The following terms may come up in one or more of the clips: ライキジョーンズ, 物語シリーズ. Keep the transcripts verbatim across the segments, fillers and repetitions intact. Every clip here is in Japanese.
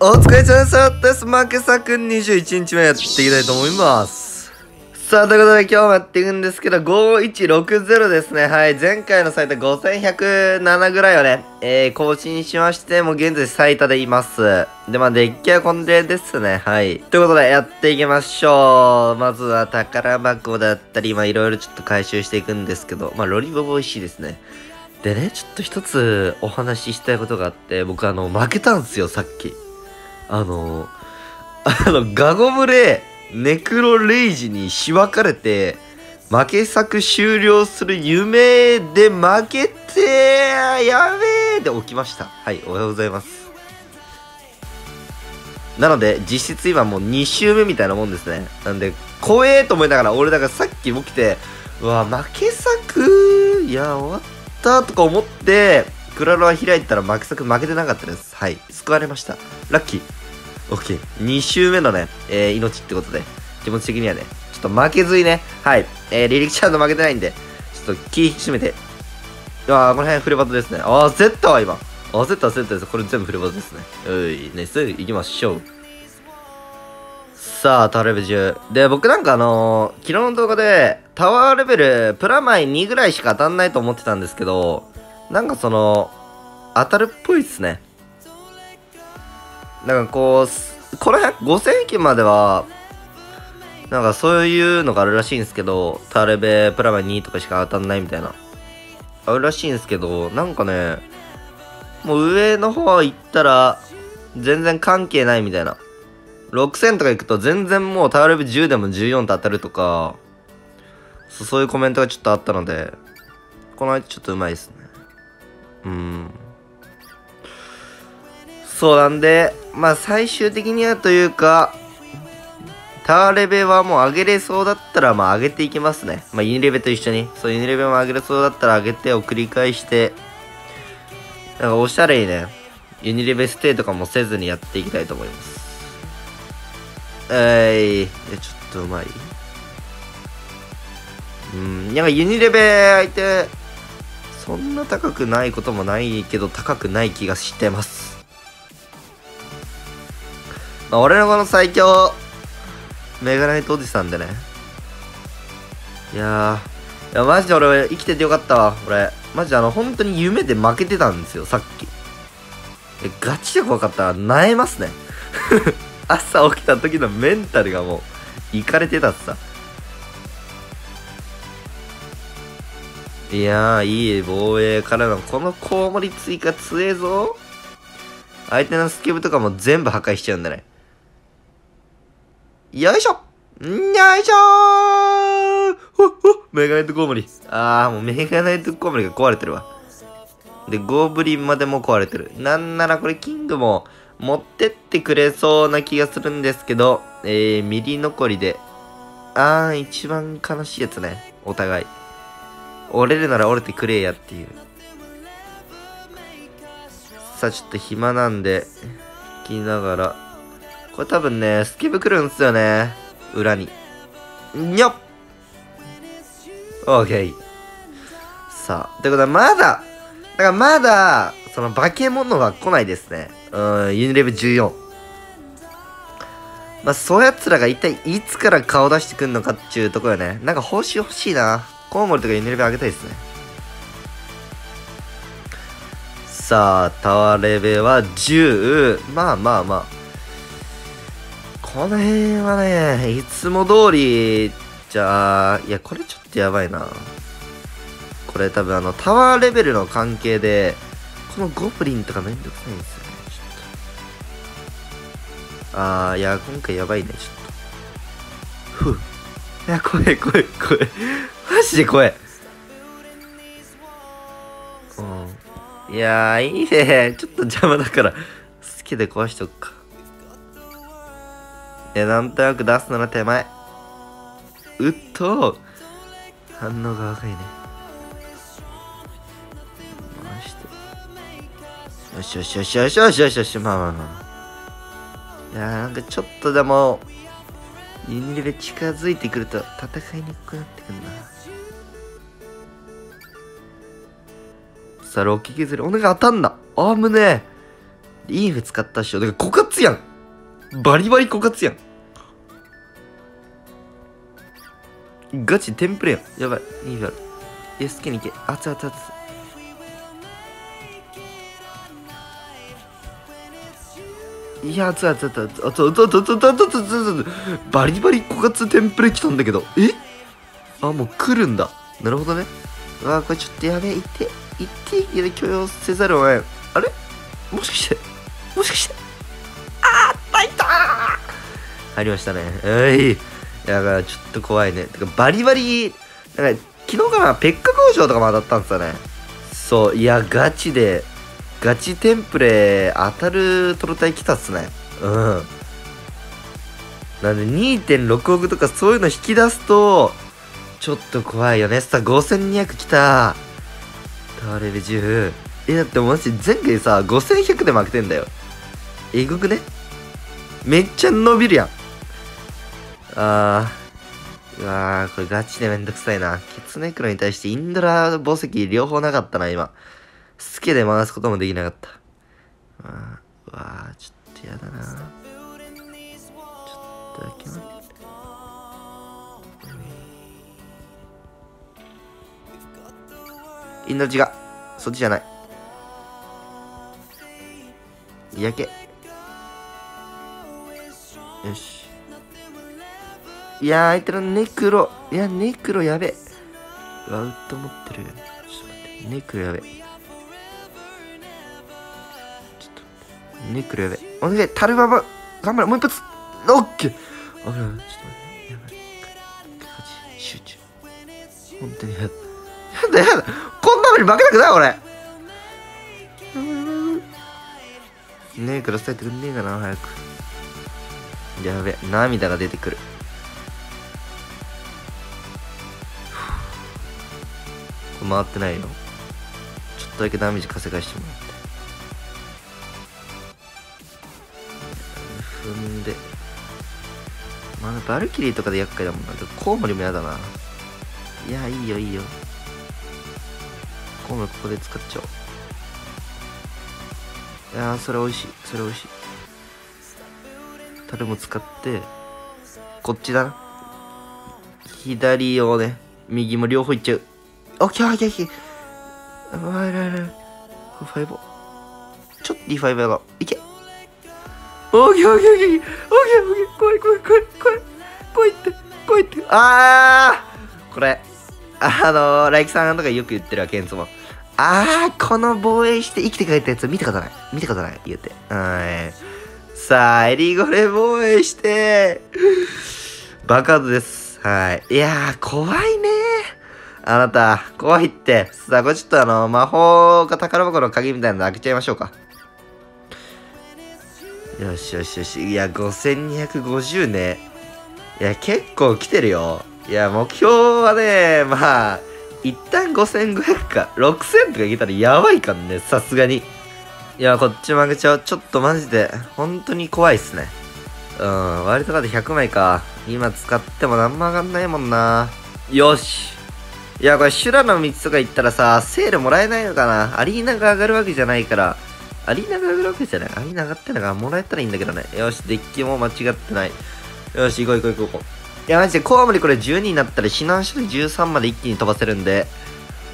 お疲れ様でしたです。マケサくんにじゅういちにちめやっていきたいと思います。さあ、ということで今日もやっていくんですけど、ごーいちろくゼロですね。はい、前回の最多ごせんひゃくななぐらいをね、えー、更新しまして、もう現在最多でいます。で、まあ、デッキはこんでですね。はい。ということで、やっていきましょう。まずは宝箱だったり、まあ、いろいろちょっと回収していくんですけど、まあ、ロリボボ美味しいですね。でね、ちょっと一つお話ししたいことがあって、僕あの、負けたんですよ、さっき。あの、あの、ガゴムレ、ネクロレイジにしばかれて、負け作終了する夢で負けて、やべえで起きました。はい、おはようございます。なので、実質今もうに周目みたいなもんですね。なんで、怖えと思いながら、俺だからさっき起きて、うわ、負け作、いや、終わったとか思って、クラロア開いたら負け作負けてなかったです。はい。救われました。ラッキー。オッケー。に周目のね、えー、命ってことで、気持ち的にはね、ちょっと負けずにね、はい。えー、リリキちゃんと負けてないんで、ちょっと気引き締めて。あー、この辺フルバトですね。あー、焦ったわ、今。焦った、焦ったです。これ全部フルバトですね。うーい、ね、すぐ行きましょう。さあ、タワーレベルじゅう。で、僕なんかあのー、昨日の動画で、タワーレベル、プラマイにぐらいしか当たんないと思ってたんですけど、なんかその、当たるっぽいっすね。なんかこう、この辺、ごせんえきまでは、なんかそういうのがあるらしいんですけど、タワレベプラマイにとかしか当たんないみたいな。あるらしいんですけど、なんかね、もう上の方行ったら、全然関係ないみたいな。ろくせんとか行くと全然もうタワレベじゅうでもじゅうよんと当たるとか、そ、そういうコメントがちょっとあったので、この間ちょっとうまいですね。うん、そうなんで、まあ最終的にはというか、タワーレベはもう上げれそうだったら、まあ上げていきますね。まあユニレベと一緒に。そう、ユニレベも上げれそうだったら上げてを繰り返して、なんかおしゃれにね、ユニレベステイとかもせずにやっていきたいと思います。えい、ちょっとうまい。うん、なんかユニレベ相手、そんな高くないこともないけど、高くない気がしてます。まあ、俺のこの最強、メガナイトおじさんでね。いやー、いやマジで俺、生きててよかったわ、俺。マジであの、本当に夢で負けてたんですよ、さっき。ガチで怖かったら、萎えますね。朝起きた時のメンタルがもう、いかれてたってさ。いやー、いい防衛からの、このコウモリ追加強えぞ。相手のスケブとかも全部破壊しちゃうんだね。よいしょんよいしょーほっほっメガナイトコウモリ。あー、もうメガナイトコウモリが壊れてるわ。で、ゴブリンまでも壊れてる。なんならこれキングも持ってってくれそうな気がするんですけど、えー、ミリ残りで。あー、一番悲しいやつね。お互い。折れるなら折れてくれやっていう。さあ、ちょっと暇なんで、聞きながら。これ多分ね、スケブ来るんすよね。裏に。にょっ！ OK。さあ、ということはまだ、だからまだ、その化け物は来ないですね。うん、ユニレベルじゅうよん。まあ、そうやつらが一体いつから顔出してくんのかっていうところよね。なんか報酬欲しいな。コウモリとかユニレベ上げたいですね。さあ、タワーレベはじゅう。まあまあまあ。この辺はね、いつも通り、じゃあ、いや、これちょっとやばいな。これ多分あの、タワーレベルの関係で、このゴブリンとかめんどくさいんですよね。ちょっと。あー、いや、今回やばいね、ちょっと。ふう。いや、怖い怖い怖い。マジで怖い。うん。いやー、いいね。ちょっと邪魔だから、好きで壊しとくか。いや、なんとなく出すなら手前。うっと、反応が若いね。回して。よしよしよしよしよしよしよし、まあまあまあ。いやー、なんかちょっとでも、ユニレベ近づいてくると戦いにくくなってくるな。さあ、ロッキー削り。お願い当たんな。あー、むねえ。リーフ使ったっしょ。だから枯渇やん。バリバリ枯渇やん。ガチテンプレやん。やばい。リーフある。エスケー に行け。熱々熱々。いや、熱々熱々熱々熱々熱々熱々熱々。バリバリ枯渇テンプレ来たんだけど。え？あ、もう来るんだ。なるほどね。わあ、これちょっとやべえ。いって、いって、いや、許容せざるをえん。あれ？もしかして、もしかして、あー、入ったー、入りましたね。えい。だから、ちょっと怖いね。てか、バリバリ、なんか、昨日かな、ペッカ工場とかも当たったんですよね。そう、いや、ガチで。ガチテンプレ当たるトロタイ来たっすね。うん。なんで にてんろくおくとかそういうの引き出すと、ちょっと怖いよね。さ、ごせんにひゃく来た。タレベじゅう。え、だってマジ前回さ、ごせんひゃくで負けてんだよ。えぐくね？めっちゃ伸びるやん。あー。うわー、これガチでめんどくさいな。キツネクロに対してインドラ宝石両方なかったな、今。スケで回すこともできなかった。ああ、わあ、ちょっとやだな。ちょっとだけ待って。インド違う。そっちじゃない。焼け。よし。いやー、相手のネクロ。いや、ネクロやべ。ワウッと持ってる。ちょっと待って。ネクロやべ。ネクルやべ。お願い、タルババ、頑張れ、もう一発。オッケー。あ、ちょっと待って、やばい。集中。本当にやだ。やだやだ。こんなのに負けたくない、俺。ネクル伝えてくんねえかな、早く。やべ、涙が出てくる。これ回ってないの。ちょっとだけダメージ稼がしてもらって。踏んで、まあ、バルキリーとかで厄介だもんな。コウモリもやだな。いや、いいよいいよ。コウモリここで使っちゃおう。いやー、それおいしい、それおいしい。タルも使ってこっちだな。左をね、右も両方いっちゃう。オッケーオッケーオッケー。あらららら、ファイブちょっといいファイブやろ。いけ。オーケーオーケーオーケーオーケーオーケー、怖い怖い怖い怖い怖いって怖いって。あー、これあのライキさんとかよく言ってるわけんつも。あー、この防衛して生きて帰ったやつ見たことない見たことない言うて。はい。さあ、エリゴレ防衛してバカードです。はい。いやー、怖いねー。あなた、怖いって。さあ、これちょっとあの、魔法か宝箱の鍵みたいなの開けちゃいましょうか。よしよしよし。いや、ごせんにひゃくごじゅうね。いや、結構来てるよ。いや、目標はね、まあ、一旦ごせんごひゃくか、ろくせんとかいけたらやばいかんね、さすがに。いや、こっち負けちゃう。ちょっとマジで、本当に怖いっすね。うん、割とだってひゃくまいか。今使っても何も上がんないもんな。よし。いや、これ修羅の道とか行ったらさ、セールもらえないのかな。アリーナが上がるわけじゃないから。アリーナが上がるわけじゃない。アリーナ上がってんのがもらえたらいいんだけどね。よし、デッキも間違ってない。よし、行こう行こう行こう。いや、マジでコウモリこれじゅうにになったら避難所でじゅうさんまで一気に飛ばせるんで。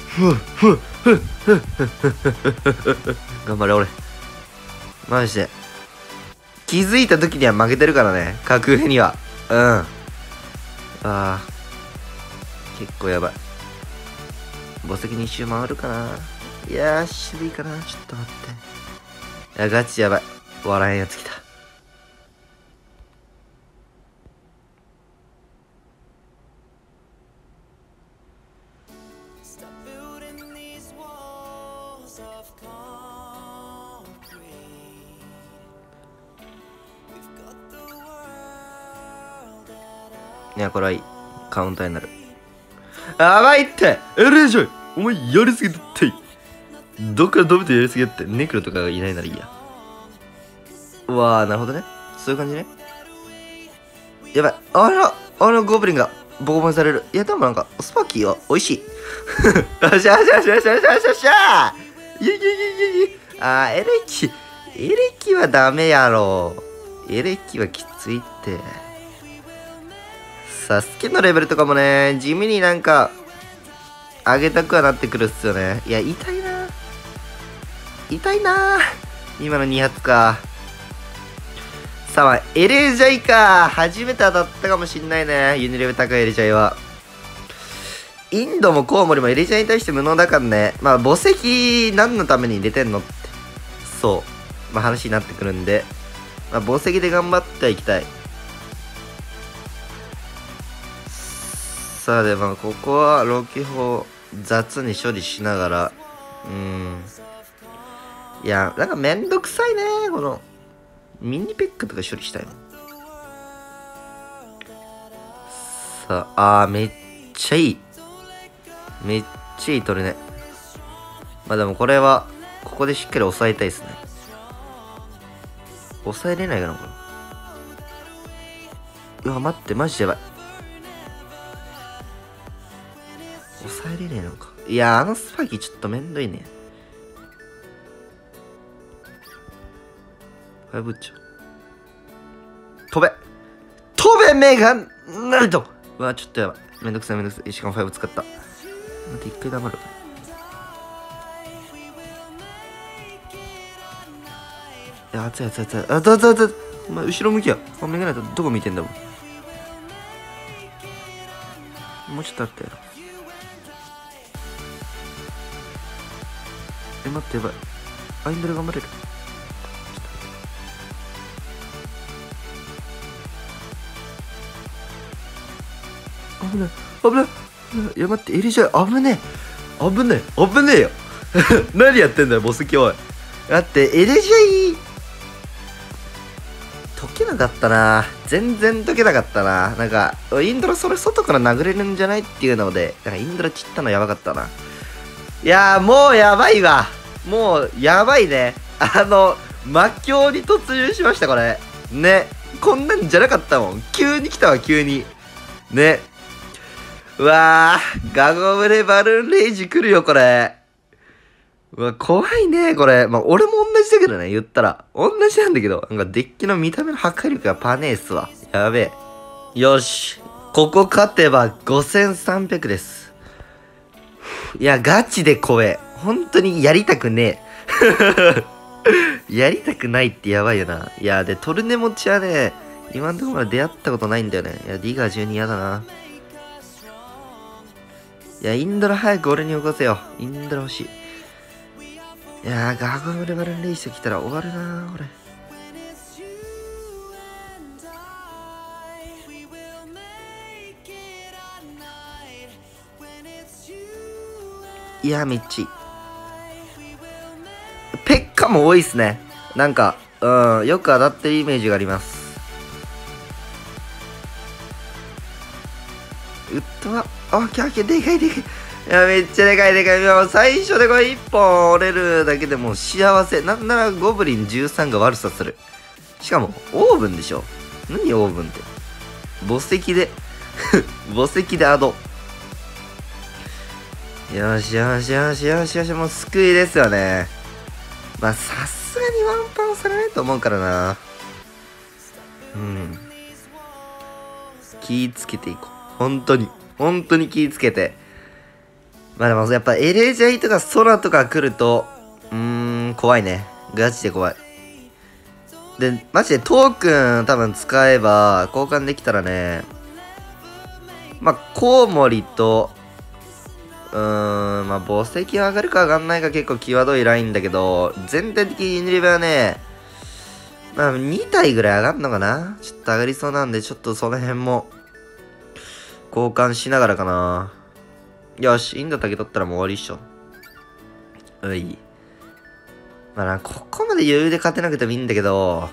ふぅ、ふぅ、ふぅ、ふぅ、ふぅ、ふぅ、ふぅ、ふぅ、頑張れ、俺。マジで。気づいた時には負けてるからね。格上には。うん。ああ。結構やばい。墓石に一周回るかな。いやー、しぶいかな。ちょっと待って。いや、ガチやばい。笑えんやつ来た。いや、これはいい。カウンターになる。やばいって。エレージョイ、お前やりすぎだって。どっから飛ぶとやりすぎだって。ネクロとかがいないならいいや。うわー、なるほどね。そういう感じね。やばい。あら、あら、ゴブリンがボコボコにされる。いや、でもなんか、スパーキーは美味しい。よっしゃよしゃよしゃよしゃよしゃよしゃー。いやいやいやいやいや。あー、エレイチ。エレキはダメやろ。エレキはきついって。サスケのレベルとかもね、地味になんか、上げたくはなってくるっすよね。いや、痛いな。痛いな。今のに発か。さあ、エレジャイか。初めて当たったかもしんないね。ユニレベル高いエレジャイは。インドもコウモリもエレジャイに対して無能だからね。まあ、墓石何のために入れてんのって。そう。まあ、話になってくるんで。まあ、墓石で頑張ってはいきたい。さあ、でも、ここはロキホ雑に処理しながら。うん。いや、なんかめんどくさいね。この、ミニペックとか処理したいの。さあ、あー、めっちゃいい。めっちゃいい取れね。まあでもこれは、ここでしっかり抑えたいですね。抑えれないかな、これ。うわ、待って、マジでやばい。抑えれねえのか。いや、あのスパーキーちょっとめんどいね。ファイブっちょ。飛べ飛べメガナルド。うわ、ちょっとやばい。めんどくさいめんどくさい。しかもファイブ使った。また一回黙る。いや、熱い熱い熱い。あ、熱い熱い熱い。お前、後ろ向きや。お前、メガナルドどこ見てんだもん。もうちょっとあったやろ。え、待って、やばい。アインドル頑張れる。危ない危ない。いや待って、エリジャイ危ねえ危ねえ危ねえよ何やってんだよ、ボスキおい。だってエリジャイ解けなかったな。全然解けなかったな。なんかインドラそれ外から殴れるんじゃないっていうので、なんかインドラ散ったのやばかったな。いやー、もうやばいわ。もうやばいね。あの魔境に突入しましたこれね。こんなんじゃなかったもん。急に来たわ、急にね。うわぁ、ガゴムレバルーンレイジ来るよ、これ。うわ、怖いね、これ。まあ、俺も同じだけどね、言ったら。同じなんだけど。なんか、デッキの見た目の破壊力がパネースわ。やべえ。よし。ここ勝てばごせんさんびゃくです。いや、ガチで怖え。本当にやりたくねえ。やりたくないってやばいよな。いや、で、トルネ持ちはね、今のところまで出会ったことないんだよね。いや、ディガーじゅうに嫌だな。いや、インドラ早く俺に起こせよ。インドラ欲しい。いやー、ガゴムレバルンレイス来たら終わるなー、俺。いやー、めっちゃいい。ペッカも多いっすね。なんか、うん、よく当たってるイメージがあります。ウッドは、オッケーオッケー、でかいでかい。いや、めっちゃでかいでかい。もう最初でこれいっぽん折れるだけでもう幸せ。なんならゴブリンじゅうさんが悪さする。しかも、オーブンでしょ。何オーブンって。墓石で、墓石でアド。よしよしよしよしよし、もう救いですよね。まあ、さすがにワンパンされないと思うからな。うん。気ぃつけていこう。本当に。本当に気ぃつけて。まあでもやっぱエレジャイとか空とか来ると、うーん、怖いね。ガチで怖い。で、マジでトークン多分使えば、交換できたらね、まあコウモリと、うーん、まあ墓石は上がるか上がんないか結構際どいラインだけど、全体的にユニレベはね、まあに体ぐらい上がるのかな。ちょっと上がりそうなんで、ちょっとその辺も、交換しながらかな。よし、インドだけ取ったらもう終わりっしょ。うい。まあな、ここまで余裕で勝てなくてもいいんだけど、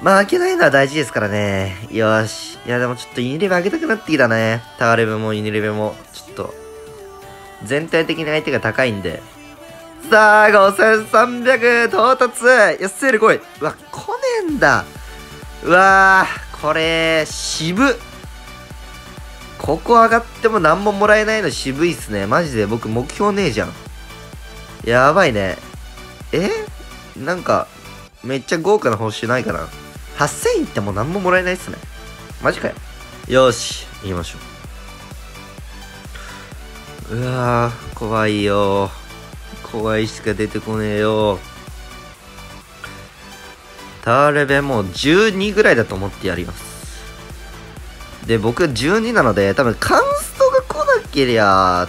まあ、負けないのは大事ですからね。よし。いや、でもちょっとユニレベ上げたくなってきたね。タワーレベもユニレベも、ちょっと、全体的に相手が高いんで。さあ、ごせんさんびゃく到達。よっ、セール来い。うわ、来ねえんだ。うわー、これ、渋っ。ここ上がっても何ももらえないの渋いっすね。マジで僕目標ねえじゃん。やばいね。えなんかめっちゃ豪華な報酬ないかな。はっせんえんいってもう何ももらえないっすね。マジかよ。よし行きましょう。うわー怖いよ。怖いしか出てこねえよ。ターレベもうじゅうにぐらいだと思ってやります。で僕じゅうになので多分カンストが来なけりゃ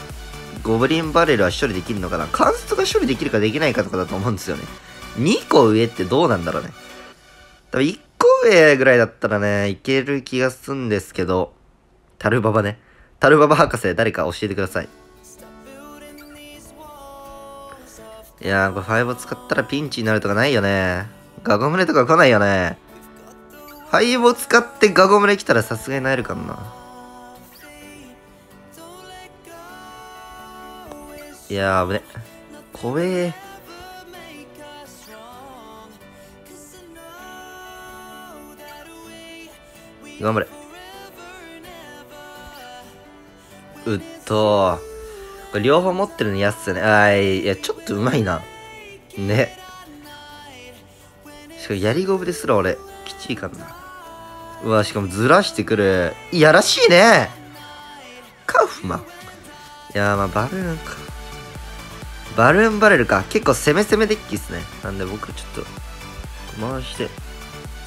ゴブリンバレルは処理できるのかな。カンストが処理できるかできないかとかだと思うんですよね。にこ上ってどうなんだろうね。多分いっこ上ぐらいだったらねいける気がするんですけど。タルババね、タルババ博士誰か教えてください。いやーこれファイブ使ったらピンチになるとかないよね。ガゴムレとか来ないよね。ファイブを使ってガゴムレ来たらさすがになえるかもな。いやー危ね。怖え。頑張れ。うっとー。これ両方持ってるの嫌っすよね。あーいや、ちょっとうまいな。ね。しかもやりゴブですら俺、きちいかんな。うわ、しかもずらしてくる。いやらしいね。カフマン。いやーまあバルーンか。バルーンバレルか。結構攻め攻めデッキっすね。なんで僕ちょっと、回して、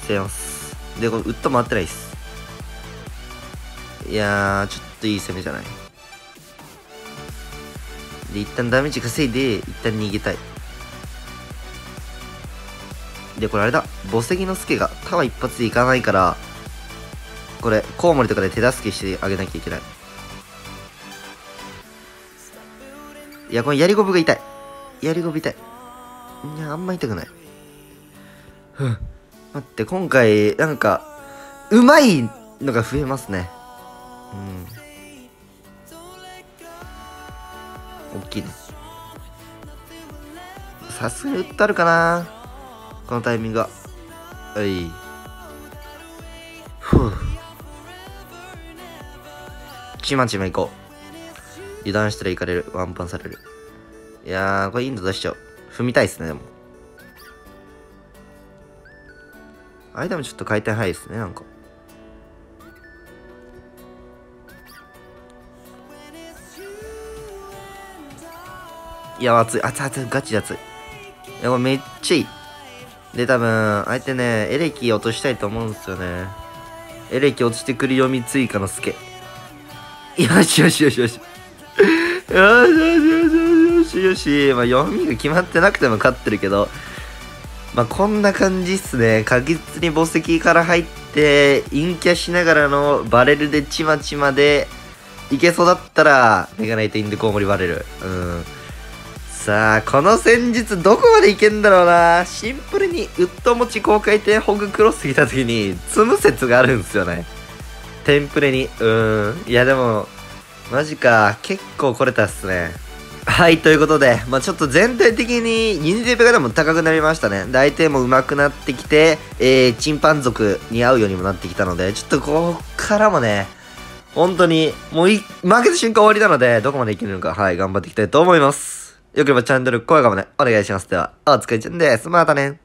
攻めます。で、これウッド回ってないっす。いやー、ちょっといい攻めじゃない。で一旦ダメージ稼いで一旦逃げたい。でこれあれだ、墓石のスケがタワー一発でいかないからこれコウモリとかで手助けしてあげなきゃいけない。いやこのやりゴブが痛い。やりゴブ痛い。いやあんま痛くない。ふん待って今回なんかうまいのが増えますね。うん大きいね。さすがに打ってあるかなこのタイミングは。はいふうちまちまいこう。油断したらいかれる。ワンパンされる。いやーこれインド出しちゃう。踏みたいっすね。でも間もちょっと回転早いっすね。なんかいや、熱い、熱い、熱い、ガチで熱い。いや、これめっちゃいい。で、多分、相手ね、エレキ落としたいと思うんですよね。エレキ落ちてくる読み追加のスケ。よしよしよしよし。よしよしよしよし。まあ、読みが決まってなくても勝ってるけど、まあ、こんな感じっすね。確実に墓石から入って、陰キャしながらのバレルでちまちまで、いけそうだったら、メガナイトインでコウモリバレル。うん。さあこの戦術どこまでいけんだろうな。シンプルにウッド持ち高回転ホグクロス来た時に積む説があるんですよね。テンプレに。うーんいやでもマジか結構来れたっすね。はいということでまあちょっと全体的にニンジェペがでも高くなりましたね。大体も上手くなってきて、えー、チンパン族に合うようにもなってきたのでちょっとここからもね本当にもうい負けた瞬間終わりなのでどこまでいけるのかはい頑張っていきたいと思います。よければチャンネル高評価もね、お願いします。では、お疲れちゃんです。またね。